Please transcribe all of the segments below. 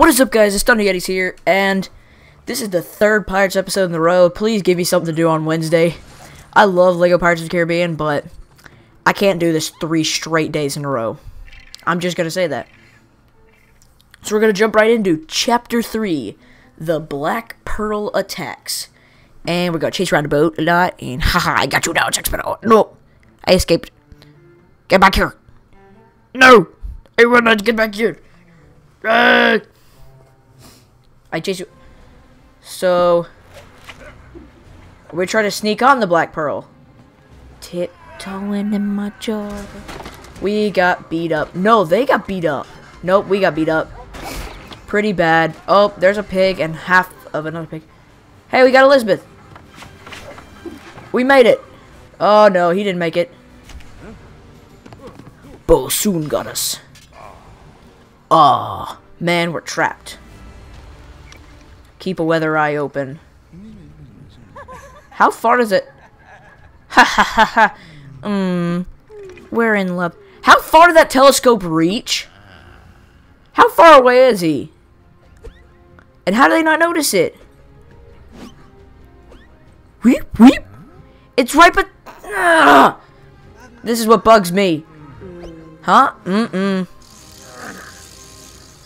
What is up, guys? It's Thunder Yetis here, and this is the third Pirates episode in a row. Please give me something to do on Wednesday. I love LEGO Pirates of the Caribbean, but I can't do this 3 straight days in a row. I'm just going to say that. So we're going to jump right into Chapter 3, The Black Pearl Attacks. And we're going to chase around the boat a lot, and haha, I got you now, Jack Sparrow. No, I escaped. Get back here. No, I will not get back here. I chase you. So we try to sneak on the Black Pearl. Tiptoeing in my jaw. We got beat up. No, they got beat up. Nope, we got beat up. Pretty bad. Oh, there's a pig and half of another pig. Hey, we got Elizabeth. We made it. Oh no, he didn't make it. Bo soon got us. Aw, man, we're trapped. Keep a weather eye open. How far is it? Ha ha ha ha. We're in love. How far did that telescope reach? How far away is he? And how do they not notice it? Weep, weep. It's right but... This is what bugs me. Huh?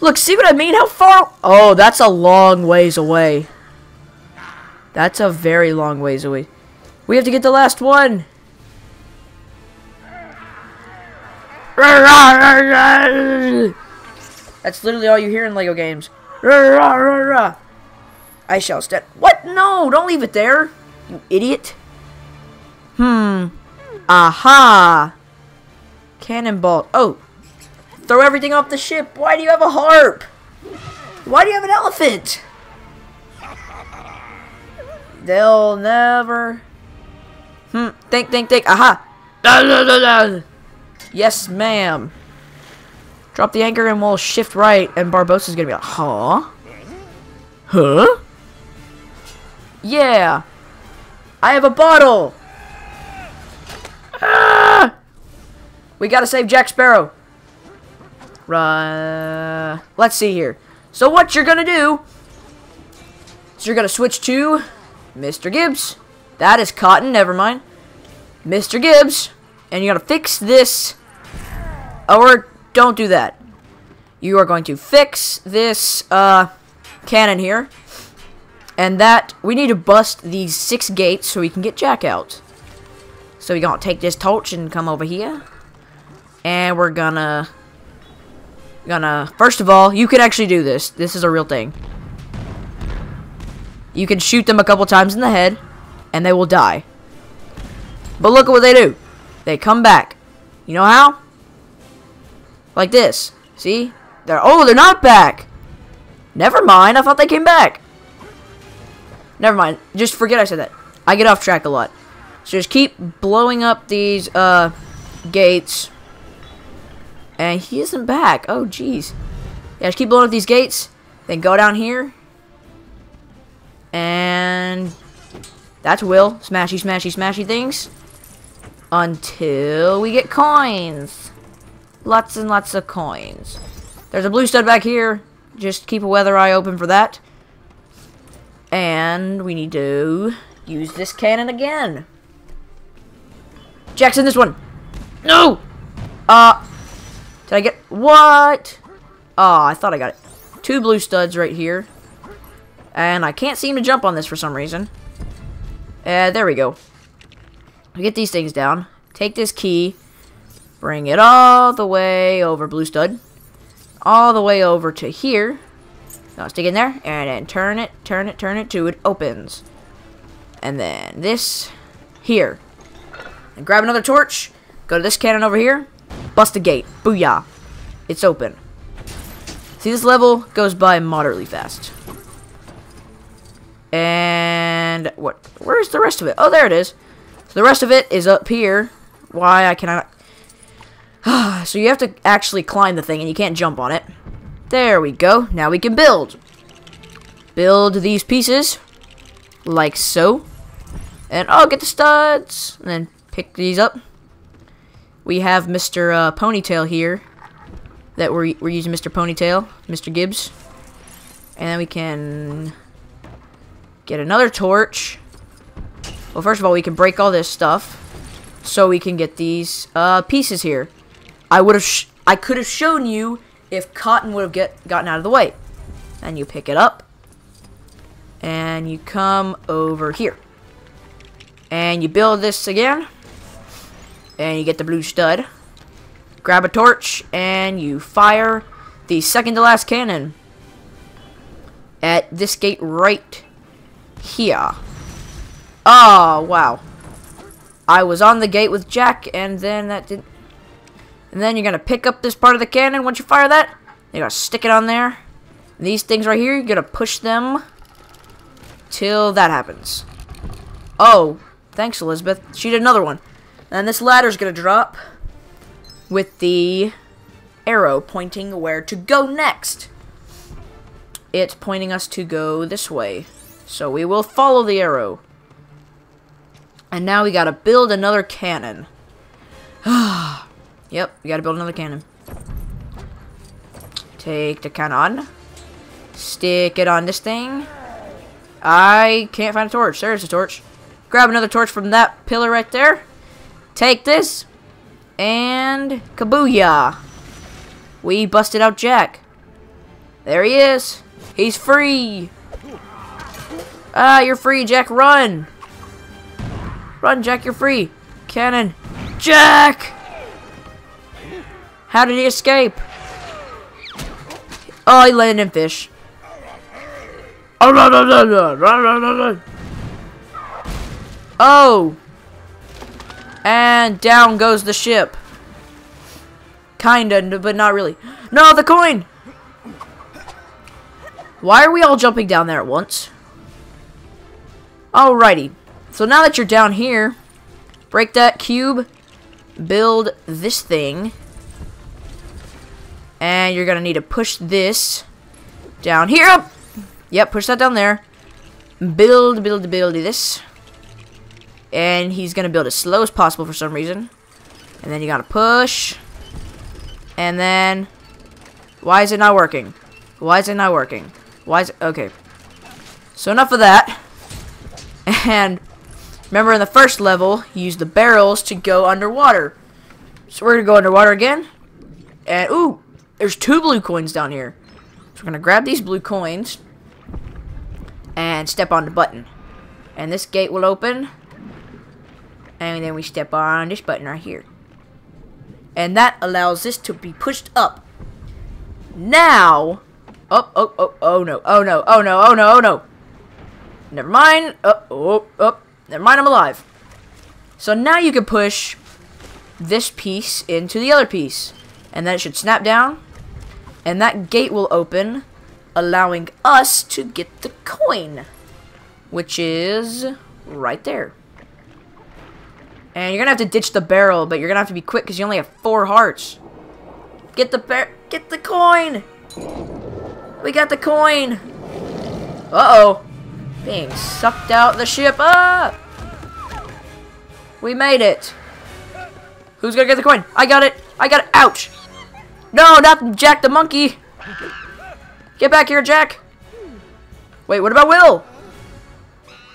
Look, see what I mean? How far... Oh, that's a long ways away. That's a very long ways away. We have to get the last one. That's literally all you hear in LEGO games. I shall stand... What? No, don't leave it there, you idiot. Aha. Cannonball. Oh. Throw everything off the ship. Why do you have a harp? Why do you have an elephant? They'll never... Think. Aha! Yes, ma'am. Drop the anchor and we'll shift right, and Barbossa's gonna be like, huh? Huh? Yeah! I have a bottle! Ah! We gotta save Jack Sparrow. Let's see here. So what you're gonna do is you're gonna switch to Mr. Gibbs. That is Cotton, never mind. Mr. Gibbs, and you gotta fix this, or don't do that. You are going to fix this cannon here, and that we need to bust these 6 gates so we can get Jack out. So we're gonna take this torch and come over here, and we're gonna. First of all, you can actually do this. This is a real thing. You can shoot them a couple times in the head, and they will die. But look at what they do. They come back. You know how? Like this. See? They're not back. Never mind. I thought they came back. Never mind. Just forget I said that. I get off track a lot. So just keep blowing up these gates. And he isn't back. Oh, jeez. Yeah, just keep blowing up these gates. Then go down here. And... That's Will. Smashy, smashy, smashy things. Until we get coins. Lots and lots of coins. There's a blue stud back here. Just keep a weather eye open for that. And we need to use this cannon again. Jackson, this one. No! Did I get... What? Oh, I thought I got it. 2 blue studs right here. And I can't seem to jump on this for some reason. There we go. We get these things down. Take this key. Bring it all the way over, blue stud. All the way over to here. Now stick in there. And then turn it till it opens. And then this here. And grab another torch. Go to this cannon over here. Bust the gate. Booyah. It's open. See, this level goes by moderately fast. And... What? Where's the rest of it? Oh, there it is. So the rest of it is up here. Why? I cannot... So you have to actually climb the thing, and you can't jump on it. There we go. Now we can build. Build these pieces. Like so. And, oh, get the studs. And then pick these up. We have Mr. Ponytail here. That we're using Mr. Ponytail, Mr. Gibbs. And then we can get another torch. Well, first of all, we can break all this stuff. So we can get these pieces here. I could have shown you if Cotton would have gotten out of the way. And you pick it up. And you come over here. And you build this again. And you get the blue stud. Grab a torch. And you fire the second to last cannon. At this gate right here. Oh, wow. I was on the gate with Jack, and then that didn't... And then you're going to pick up this part of the cannon once you fire that. You're going to stick it on there. And these things right here, you're going to push them till that happens. Oh, thanks, Elizabeth. She did another one. And this ladder's going to drop with the arrow pointing where to go next. It's pointing us to go this way. So we will follow the arrow. And now we gotta build another cannon. Yep, we gotta build another cannon. Take the cannon. Stick it on this thing. I can't find a torch. There's a torch. Grab another torch from that pillar right there. Take this. And kabooyah. We busted out Jack. There he is. He's free. Ah, you're free, Jack. Run. Run, Jack, you're free. Cannon. Jack! How did he escape? Oh, he landed in fish. Oh! And down goes the ship. Kinda, but not really. No, the coin! Why are we all jumping down there at once? Alrighty. So now that you're down here, break that cube, build this thing, and you're going to need to push this down here. Up. Yep, push that down there. Build this. And he's going to build as slow as possible for some reason. And then you got to push. And then, why is it not working? Why is it not working? Why is it, okay. So enough of that. And remember, in the first level, you use the barrels to go underwater. So we're going to go underwater again. And, ooh, there's 2 blue coins down here. So we're going to grab these blue coins and step on the button. And this gate will open. And then we step on this button right here. And that allows this to be pushed up. Now, oh no. Never mind. Never mind, I'm alive. So now you can push this piece into the other piece. And then it should snap down. And that gate will open, allowing us to get the coin. Which is right there. And you're going to have to ditch the barrel, but you're going to have to be quick because you only have 4 hearts. Get the coin! We got the coin! Uh-oh. Being sucked out the ship. Ah! We made it. Who's gonna get the coin? I got it. I got it. Ouch. No, not Jack the monkey. Get back here, Jack. Wait, what about Will?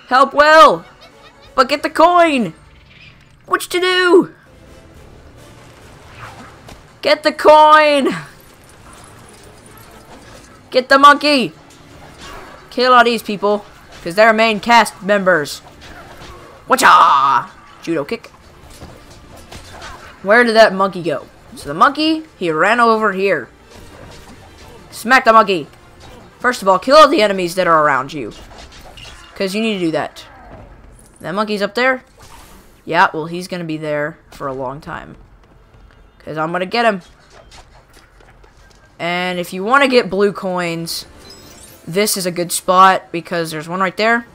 Help Will. But get the coin. What you do? Get the coin. Get the monkey. Kill all these people. Because they're main cast members. Whatcha! Judo kick. Where did that monkey go? So the monkey, he ran over here. Smack the monkey. First of all, kill all the enemies that are around you. Because you need to do that. That monkey's up there? Yeah, well, he's going to be there for a long time. Because I'm going to get him. And if you want to get blue coins... This is a good spot because there's one right there.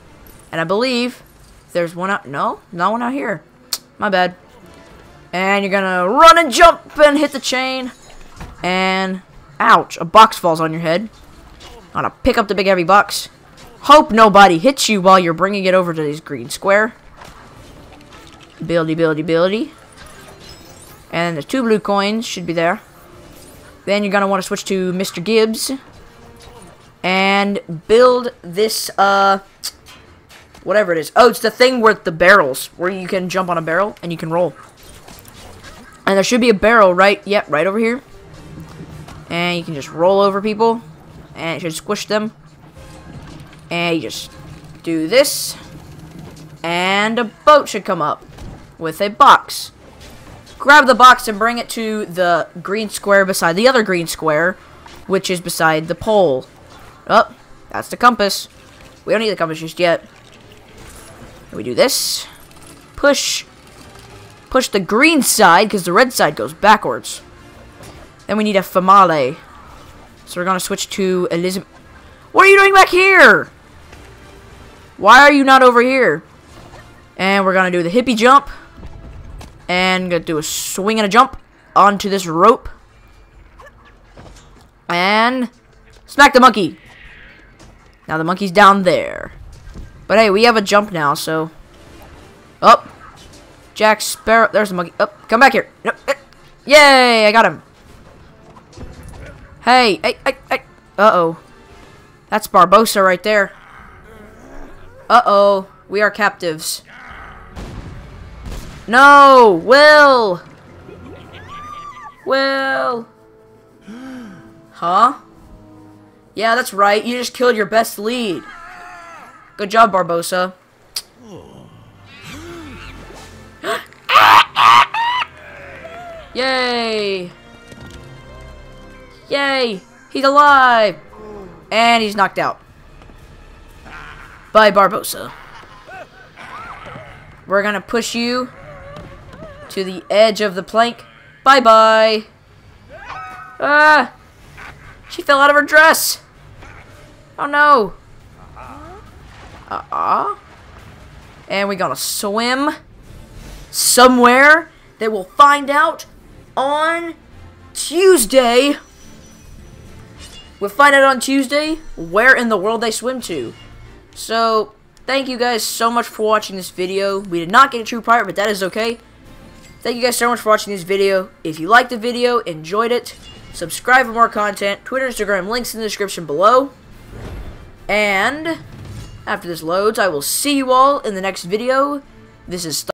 And I believe there's one out... No, not one out here. My bad. And you're gonna run and jump and hit the chain. And... Ouch. A box falls on your head. I'm gonna pick up the big heavy box. Hope nobody hits you while you're bringing it over to this green square. Buildy. And the 2 blue coins should be there. Then you're gonna want to switch to Mr. Gibbs. and build this, whatever it is. Oh, it's the thing with the barrels, where you can jump on a barrel and you can roll. And there should be a barrel right, yep, right over here. And you can just roll over people, and it should squish them. And you just do this, and a boat should come up with a box. Grab the box and bring it to the green square beside the other green square, which is beside the pole. Oh, that's the compass. We don't need the compass just yet. We do this. Push. Push the green side, because the red side goes backwards. Then we need a famale. So we're going to switch to Elizabeth. What are you doing back here? Why are you not over here? And we're going to do the hippie jump. And gonna do a swing and a jump onto this rope. And smack the monkey. Now the monkey's down there. But hey, we have a jump now, so. Oh. Jack Sparrow. There's the monkey. Oh, come back here. Yay, I got him. Hey, hey, hey, hey. Uh-oh. That's Barbossa right there. Uh-oh. We are captives. No! Will! Will! Huh? Yeah, that's right. You just killed your best lead. Good job, Barbossa. Yay! Yay! He's alive! And he's knocked out. Bye, Barbossa. We're gonna push you to the edge of the plank. Bye-bye. Ah! She fell out of her dress. Oh, no. Uh-uh. And we're going to swim somewhere that we'll find out on Tuesday. We'll find out on Tuesday where in the world they swim to. So, thank you guys so much for watching this video. We did not get a true pirate, but that is okay. Thank you guys so much for watching this video. If you liked the video, enjoyed it, subscribe for more content. Twitter, Instagram, links in the description below. And after this loads, I will see you all in the next video. This is